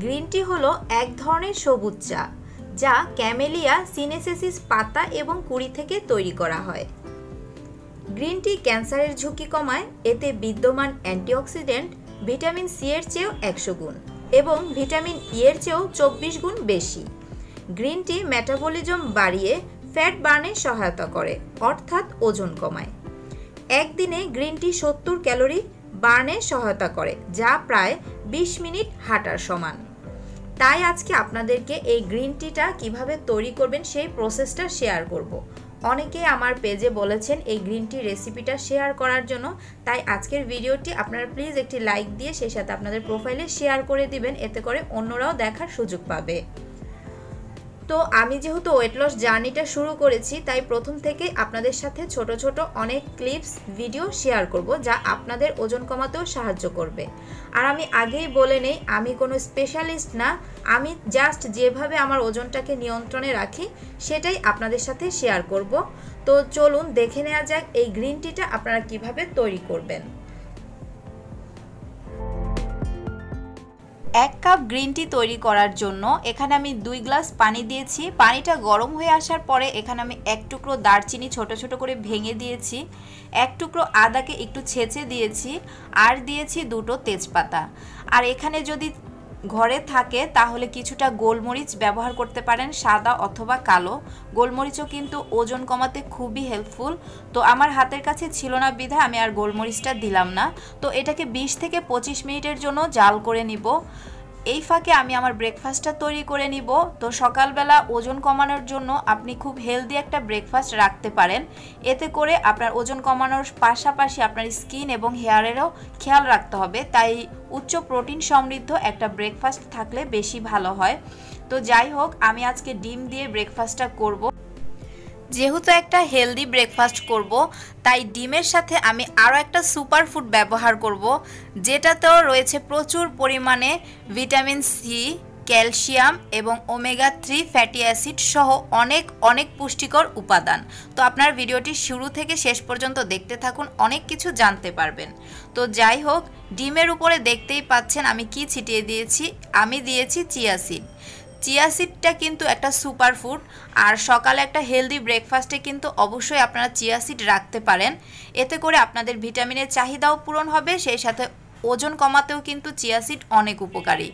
Green tea hello एक धरनेर सबुज चा जा कैमेलिया सिनेसेसिस पाता एवं कुड़ी थेके तैरी करा हय। ग्रीन टी कैंसारेर झुंकी कमाय, एते विद्यमान एंटीअक्सिडेंट भिटामिन सी एर चेयेओ 100 गुण एवं भिटामिन ई एर चेयेओ 24 गुण बेशी। ग्रीन टी मेटाबलिजम बाड़िये फैट बार्ने सहायता करे अर्थात ओजन कमाय। एक दिने ग्रीन टी 70 कैलोरी बार्ने सहायता करे जा प्राय 20 मिनट हाँटार समान। ताई आज के आपनादेरके ए ग्रीन टीटा किभाबे तैरी करबेन सेई प्रसेसटा शेयर करब। अनेकेई आमार पेजे बोलेछेन ए ग्रीन टी रेसिपिटा शेयर करार जोन्नो, ताई आजकेर भिडियोटी आपनारा प्लिज एकटी लाइक दिए सेई साथे आपनादेर प्रोफाइले शेयर करे दिबेन, एते करे अन्यराओ देखार सुयोग पाबे। तो आमी जेहेतु वेट लस जार्निटा शुरू करेছি তাই প্রথম থেকে আপনাদের সাথে ছোট ছোট অনেক ক্লিপস ভিডিও শেয়ার করব যা আপনাদের ওজন কমাতেও সাহায্য করবে। আর আমি আগেই বলে নেই আমি কোনো স্পেশালিস্ট না, আমি জাস্ট যেভাবে আমার ওজনটাকে নিয়ন্ত্রণে রাখি সেটাই আপনাদের সাথে শেয়ার করব। তো চলুন দেখে নেওয়া যাক এই গ্রিন টিটা আপনারা কিভাবে তৈরি করবেন। एक कप ग्रीन टी तैरी करार जोन्नो एखाने आमी 2 ग्लास पानी दिएछि। पानीटा गरम हये आसार परे एखाने आमी एक टुकरो दारचिनी छोटो छोटो करे भेंगे दिएछि, एक टुकरो आदाके एकटु छेचे दिएछि आर दिएछि दुटो तेजपाता। आर एखाने जोदि घरे थाके ताहले किछुटा गोलमरिच व्यवहार करते पारेन, सादा अथवा कालो गोलमरिचो किन्तु ओजन कमाते खूबी हेल्पफुल। तो आमार हातेर काछे छिलो ना बिधाय आमी आर गोलमरिचटा दिलाम ना। तो एटाके 20 थेके 25 मिनिटेर जोन्नो जाल करे निब। এই ফাঁকে আমি আমার ব্রেকফাস্টটা তৈরি করে নিব। তো সকালবেলা ওজন কমানোর জন্য আপনি খুব হেলদি একটা ব্রেকফাস্ট রাখতে পারেন, এতে করে আপনার ওজন কমানোর পাশাপাশি আপনার স্কিন এবং হেয়ারেরও খেয়াল রাখতে হবে। তাই উচ্চ প্রোটিন সমৃদ্ধ একটা ব্রেকফাস্ট থাকলে বেশি ভালো হয়। তো যাই হোক আমি আজকে ডিম দিয়ে ব্রেকফাস্টটা করব। যেহেতু একটা হেলদি ব্রেকফাস্ট করব তাই ডিমের সাথে আমি আরও একটা সুপার ফুড ব্যবহার করব, যেটাতেও রয়েছে প্রচুর পরিমাণে ভিটামিন সি, ক্যালসিয়াম এবং ওমেগা 3 ফ্যাটি অ্যাসিড সহ অনেক অনেক পুষ্টিকর উপাদান। তো আপনার ভিডিওটি শুরু থেকে শেষ পর্যন্ত দেখতে থাকুন, অনেক কিছু জানতে পারবেন। তো যাই হোক ডিমের উপরে দেখতেই পাচ্ছেন আমি কি ছিটিয়ে দিয়েছি। আমি দিয়েছি চিয়া সিড। চিয়া সিডটা কিন্তু একটা সুপার ফুড, আর সকালে একটা হেলদি ব্রেকফাস্টে কিন্তু অবশ্যই আপনারা চিয়া সিড রাখতে পারেন, এতে করে আপনাদের ভিটামিনের চাহিদাও পূরণ হবে, সেই সাথে ওজন কমাতেও কিন্তু চিয়া সিড অনেক উপকারী।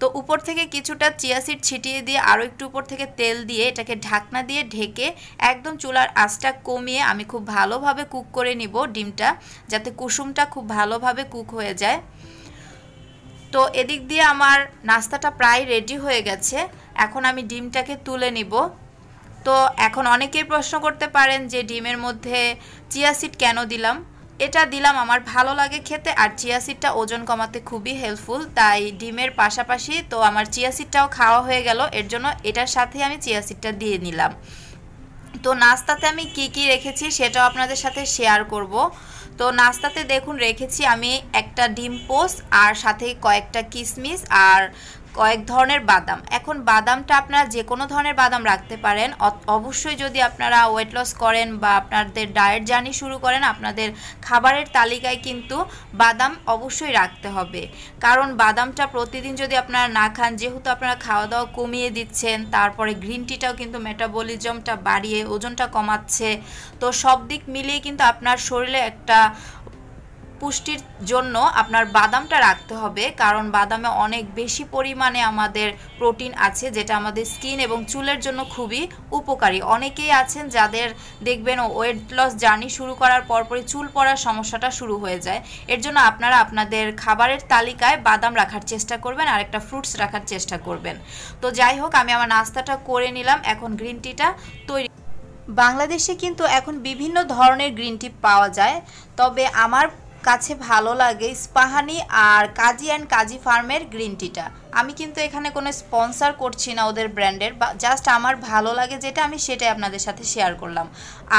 তো উপর থেকে কিছুটা চিয়া সিড ছিটিয়ে দিয়ে আরও একটু উপর থেকে তেল দিয়ে এটাকে ঢাকনা দিয়ে ঢেকে একদম চুলার আঁচটা কমিয়ে আমি খুব ভালোভাবে কুক করে নিব ডিমটা, যাতে কুসুমটা খুব ভালোভাবে কুক হয়ে যায়। তো এদিক দিয়ে আমার নাস্তাটা প্রায় রেডি হয়ে গেছে, এখন আমি ডিমটাকে তুলে নিব। তো এখন অনেকেই প্রশ্ন করতে পারেন যে ডিমের মধ্যে চিয়া সিড কেন দিলাম। এটা দিলাম আমার ভালো লাগে খেতে, আর চিয়া সিডটা ওজন কমাতে খুবই হেল্পফুল, তাই ডিমের পাশাপাশি তো আমার চিয়া সিডটাও খাওয়া হয়ে গেল, এর জন্য এটার সাথে আমি চিয়া সিডটা দিয়ে নিলাম। তো নাস্তাতে আমি কি কি রেখেছি সেটাও আপনাদের সাথে শেয়ার করব। তো নাস্তাতে দেখুন রেখেছি আমি একটা ডিম পোচ আর সাথে কয়েকটা কিশমিশ আর কয়েক ধরনের বাদাম। এখন বাদামটা আপনারা যে কোনো ধরনের বাদাম রাখতে পারেন, অবশ্যই যদি আপনারা ওয়েট লস করেন বা আপনাদের ডায়েট জার্নি শুরু করেন আপনাদের খাবারের তালিকায় কিন্তু বাদাম অবশ্যই রাখতে হবে, কারণ বাদামটা প্রতিদিন যদি আপনারা না খান, যেহেতু আপনারা খাওয়া দাওয়া কমিয়ে দিচ্ছেন, তারপরে গ্রিন টিটাও কিন্তু মেটাবলিজমটা বাড়িয়ে ওজনটা কমাচ্ছে, তো সব দিক মিলিয়ে কিন্তু আপনার শরীরে একটা পুষ্টির জন্য আপনার বাদামটা রাখতে হবে, কারণ বাদামে অনেক বেশি পরিমাণে আমাদের প্রোটিন আছে যেটা আমাদের স্কিন এবং চুলের জন্য খুবই উপকারী। অনেকেই আছেন যাদের দেখবেন ওয়েট লস জার্নি শুরু করার পরপরই চুল পড়ার সমস্যাটা শুরু হয়ে যায়, এর জন্য আপনারা আপনাদের খাবারের তালিকায় বাদাম রাখার চেষ্টা করবেন আর একটা ফ্রুটস রাখার চেষ্টা করবেন। তো যাই হোক আমি আমার নাস্তাটা করে নিলাম, এখন গ্রিন টিটা তৈরি। বাংলাদেশে কিন্তু এখন বিভিন্ন ধরনের গ্রিন টি পাওয়া যায়, তবে আমার কাছে ভালো লাগে ইস্পাহানি আর কাজী অ্যান্ড কাজী ফার্মের গ্রিন টিটা। আমি কিন্তু এখানে কোনো স্পন্সর করছি না ওদের ব্র্যান্ডের, বা জাস্ট আমার ভালো লাগে যেটা আমি সেটাই আপনাদের সাথে শেয়ার করলাম।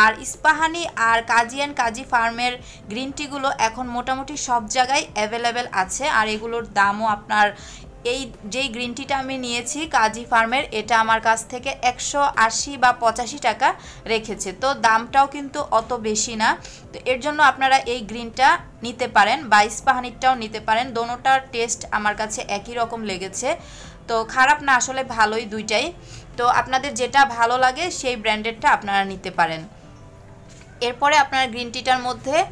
আর ইস্পাহানি আর কাজী অ্যান্ড কাজী ফার্মের গ্রিন টিগুলো এখন মোটামুটি সব জায়গায় অ্যাভেলেবেল আছে, আর এগুলোর দামও আপনার ये ग्रीन टी आमी निয়েছি काजी फार्मेर एटा आमार काछ थेके 180 बा 85 टाका रेखेছে तो दामटाও किन्तु अत बेशी ना तो एर जोन्नो आपनारा ये ग्रीन टा निते पारेन बाईस पाहानिटाओ निते पारेन दोनोटार टेस्ट आमार काछे एकी रकम लेगेছে तो खराब ना आसले भालोई दुइटाई तो आपनादेर जेटा भालो लागे सेई ब्र्यांडेडटा आपनारा निते पारेन। एरपरे आपनारा ग्रीन टीटार मध्य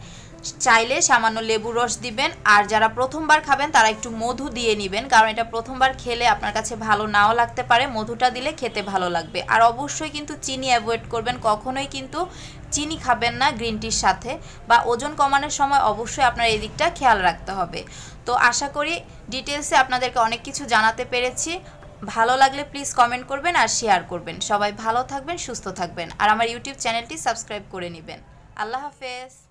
चाइले सामान्य लेबू रस दिबेन और जारा प्रथमबार खाबेन तारा एकटु मधु दिए नेबेन कारण एटा प्रथमबार खेले आपनार काछे भालो नाओ लागते पारे मधुटा दिले खेते भालो लागबे और अवश्यई किन्तु चीनी अवॉइड करबेन कखनोई किन्तु चीनी खाबेन ना ग्रीन टीर साथे बा ओजन कमानोर समय अवश्यई आपनार एई दिकटा खेयाल राखते होबे। तो आशा करी डिटेल्से आपनादेरके अनेक किछु जानाते पेरेछि भालो लागले प्लिज कमेंट करबेन और शेयर करबेन। सबाई भालो थाकबेन सुस्थ थाकबेन और आमार यूट्यूब चैनलटी सबस्क्राइब करे नेबेन। आल्लाह हाफेज।